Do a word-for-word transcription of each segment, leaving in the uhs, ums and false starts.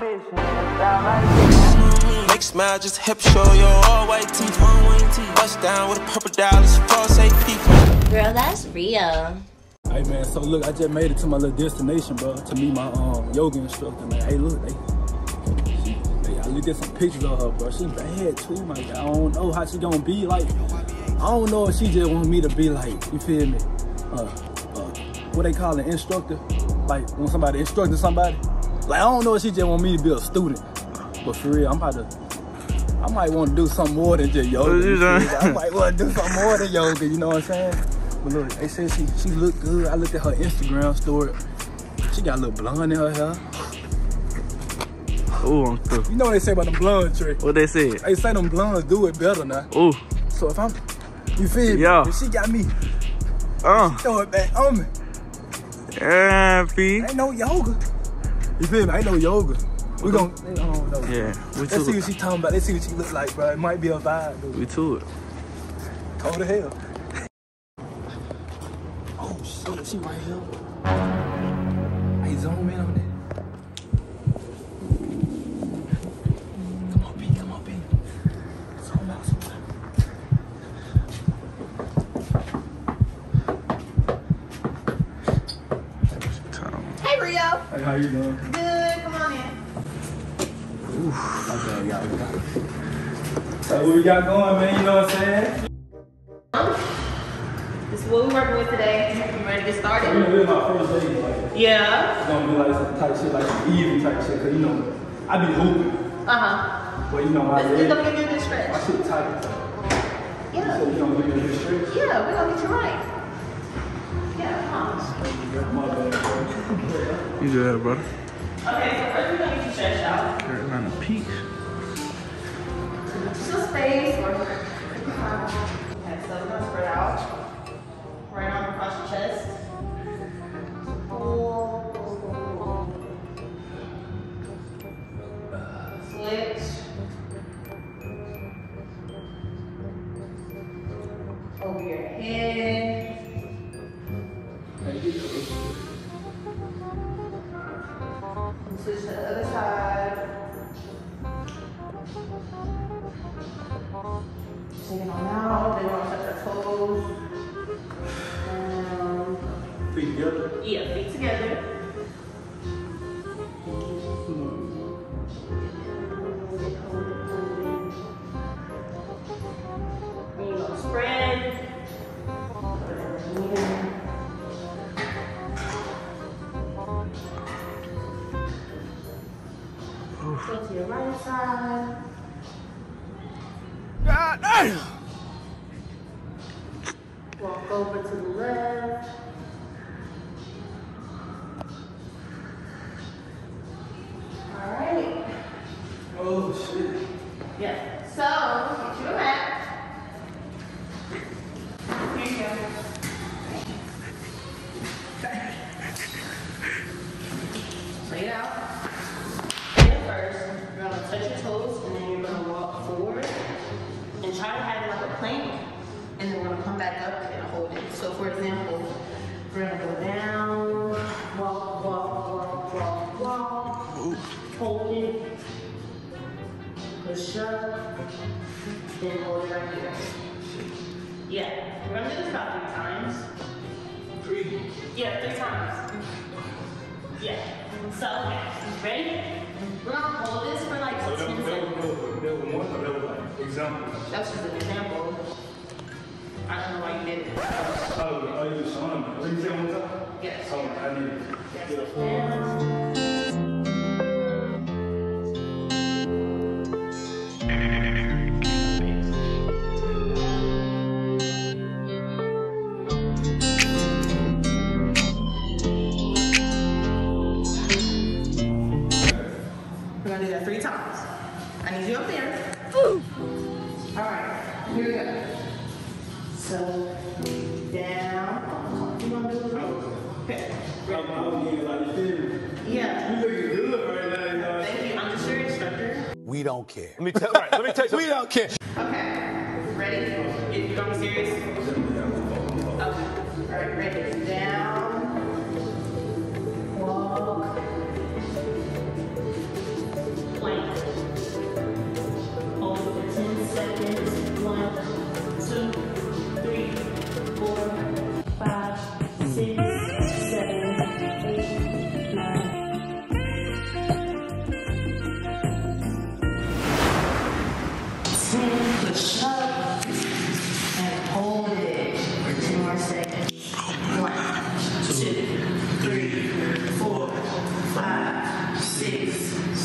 Make smile, just hip show your all white teeth. Bust down with a purple dollars, false A P. Girl, that's Rio. Hey man, so look, I just made it to my little destination, bro. To meet my um yoga instructor, man. Hey, look, hey, she, hey, I looked at some pictures of her, bro. She bad too, my guy. I don't know how she gonna be like. I don't know if she just want me to be like, you feel me? Uh, uh, what they call an instructor? Like when somebody instructing somebody. Like I don't know if she just want me to be a student. But for real, I'm about to, I might want to do something more than just yoga. I might want to do something more than yoga, you know what I'm saying? But look, they said she, she looked good. I looked at her Instagram story. She got a little blonde in her hair. Ooh, I'm through. You know what they say about the blonde trick? What they say? They say them blondes do it better now. Ooh. So if I'm, you feel me? Yeah. If she got me, uh. she throw it back on me. Yeah, P. Ain't no yoga. You feel me? Ain't no yoga. We gon' I don't know. Yeah, we Let's too. see what she talking about. Let's see what she look like, bro. It might be a vibe, dude. We to it. Cold to hell. Oh shit, she right here. Hey, zoom in on that. Come on, B, come on, B. Zoom out, zoom out. Hey Rio. Hey, how you doing? Good, come on in. Oof. Okay, yeah, we got it. So what we got going, man, you know what I'm saying? This is what we're working with today. You ready to get started? You know, this is my first day, like, yeah. It's gonna be like some type shit, like some even type shit, cause you know, I be hooping. Uh-huh. But you know, my leg, gonna give you a good stretch. My shit tight. Yeah. So you gonna give me a good stretch? Yeah, we're gonna get you right. Yeah, I promise. You do that, brother. Okay, so first we're gonna get you stretched out. Turn around a peak. Some space. Okay, so we're gonna spread out. Right arm across your chest. Pull, pull, pull, pull. Switch. Over your head. Switch to the other side. Just taking on out, then we're gonna touch our toes. Um, feet together? Yeah, feet together. And you're gonna spread. Go to your right side. God damn! Walk over to the left. Alright. Oh shit. Yeah. So, get your mat. Here you go. Lay it out. Touch your toes, and then you're going to walk forward and try to have it like a plank, and then we're going to come back up and hold it. So for example, we're going to go down, walk, walk, walk, walk, walk, ooh, hold it, push up, then hold it right here. Yeah, we're going to do this about three times. Three? Yeah, three times. Yeah. So, okay, ready? We're gonna hold this for like so ten seconds. That was more than that was like example. That was just an example. I don't know why you did it. Oh, are you showing them? What did you say one time? Yes. Oh, I did it. Yes. Yeah. We don't care. Let me tell right, let me tell you. We don't care. Okay. Ready? If you don't be serious. Okay. Alright, ready. Down. Walk.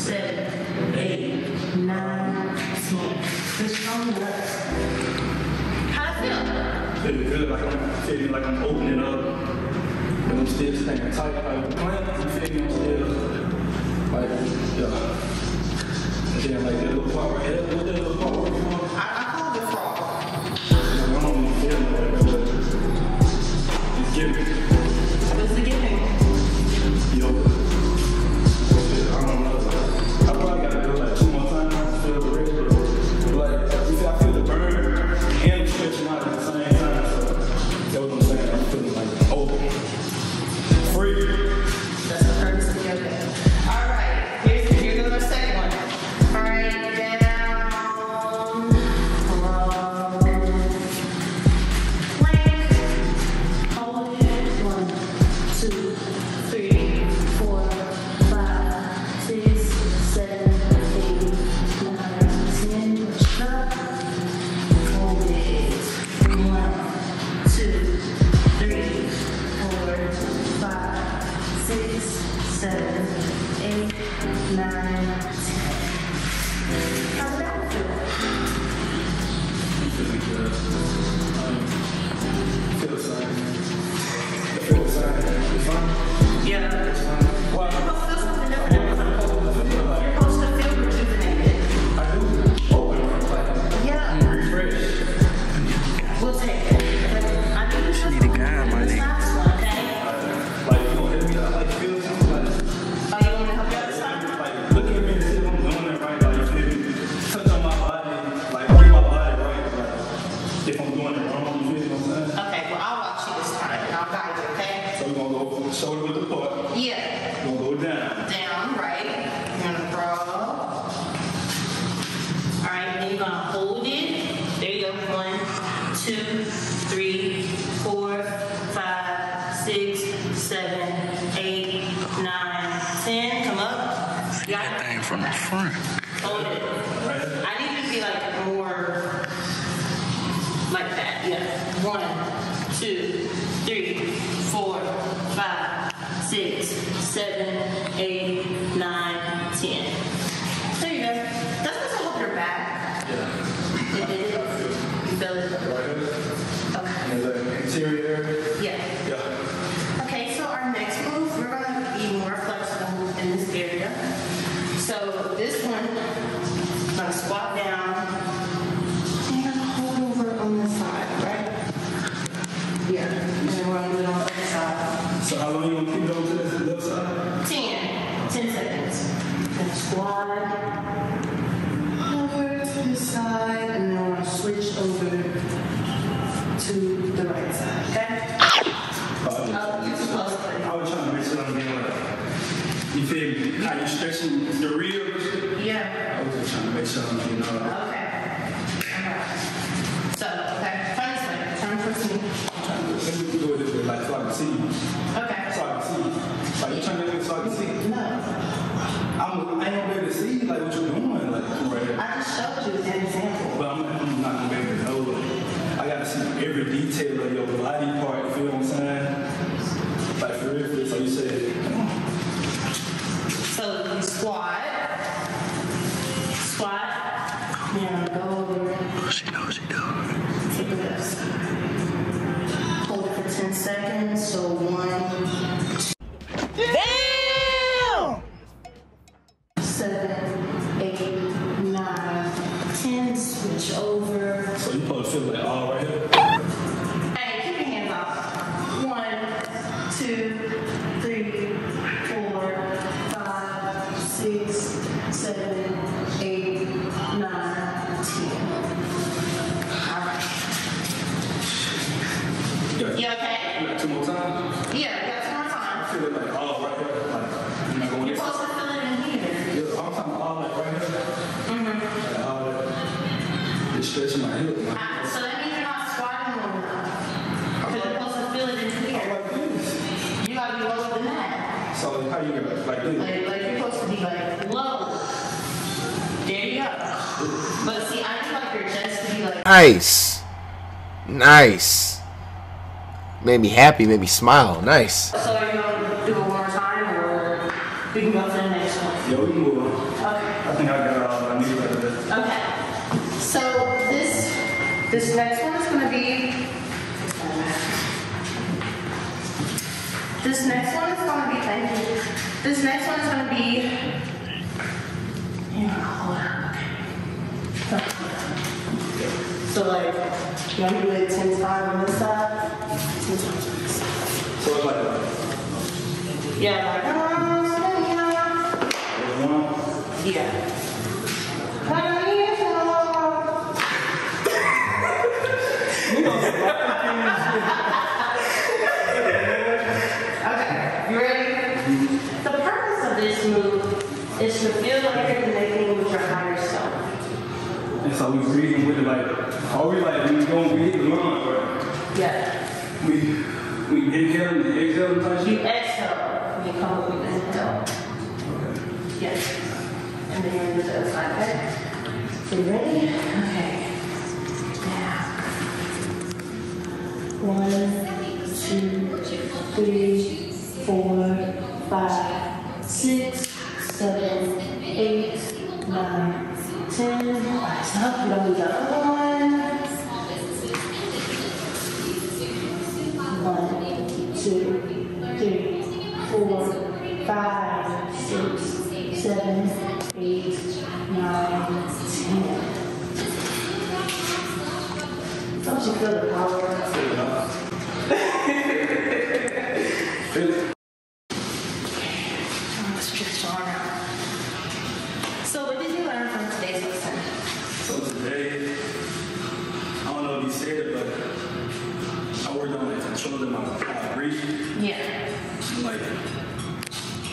seven, eight, nine, ten. This song left. How does it feel? It feels good, like I'm feeling like I'm opening up, but I'm still staying tight. Like the plant, you feel me? I'm still like, yeah. And then like that little part right here, what that little part right here? I, I call it frog. I don't even feel like that, but it's giving. What's the giving? Yo. Nice, nice. Made me happy, made me smile. Nice. So are you gonna do it one more time, or we can go to the next one? Yo, we can move on. Okay. I think I got it all I need out of this. Okay. So this this next one is gonna be this next one is gonna be thank you. This next one is gonna be you know, hold on, okay. So like you want to do it ten times on this side, ten times on this side. So it's like that. Yeah, like that. Yeah. Okay, you ready? The purpose of this move is to feel like you're connecting with your higher self. And so we reason with it like, are we like, we don't, we hit the line, right? Yeah. We, we inhale and exhale and touch it? You exhale when you come up with inhale. Okay. Yes. And then you're going to do the other side, okay? So you ready? Okay. Now. One, two, three, four, five, six, seven, eight, nine, ten. Up, you don't do the other one. One, two, three, four, five, six, seven, eight, nine, ten. Don't you feel the power? I'm stretched on now. So what did you learn from today's lesson? So today, I don't know if you said it, but I worked on like controlling my breathing. Yeah. Like,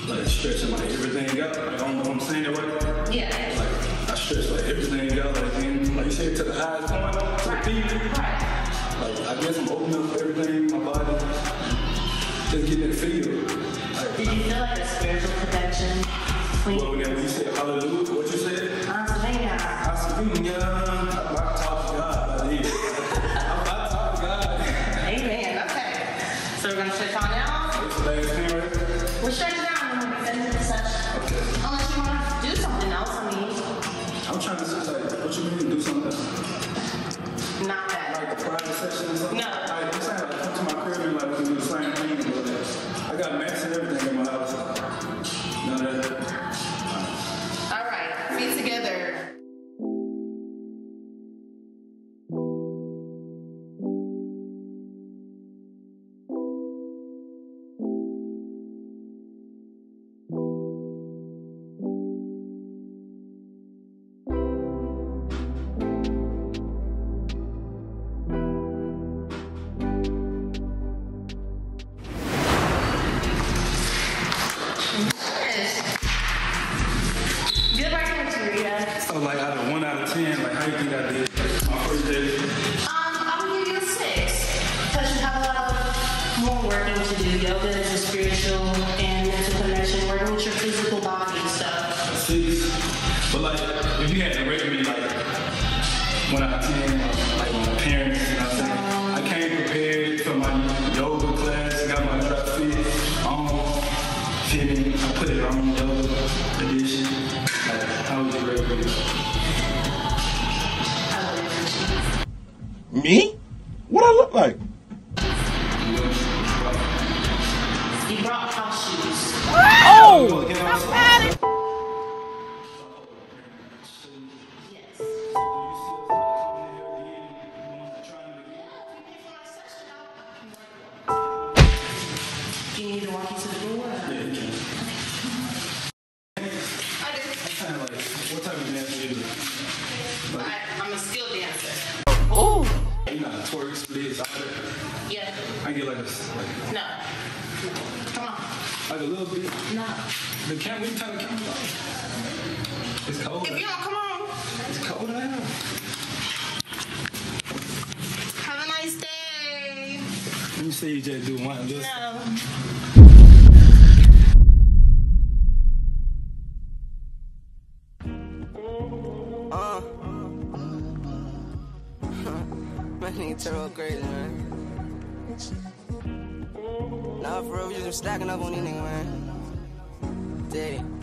like stretching like everything out. Like, I don't know what I'm saying it right. Yeah. Like I stretch like everything out. Like then like you said to the highest point, to the peak. Right. Like I guess I'm opening up everything, my body, just getting it feel. Like, did you feel like a spiritual connection? Well, whenever you said hallelujah, what you said? I'm saying I speak young. I'm about to talk to God. I'm about to talk to God. Amen. Okay. So we're gonna stretch on now. It's the last thing, right? We're stretching out. Unless you want to do something else, I mean. I'm trying to say, like, what you mean do something else? Not that. Like a private session or something? No. Like, I'm saying, like, come to my crib and like, we can do the same thing, but like, I got mats and everything in my house. None of that. All right, feet together. But like, if you had to rate me, like, when I attend, like, my parents, you know what I'm saying? Um, I came prepared for my yoga class, got my drop fit on, fitting, I put it on yoga edition. Like, how would you rate me? Me? What I look like? You brought house shoes. Oh! I'm mad at you. You say you just do one. Just no. Uh, my nigga Terrell crazy, man. Nah, for real, we just been stacking up on these niggas, man. Daddy.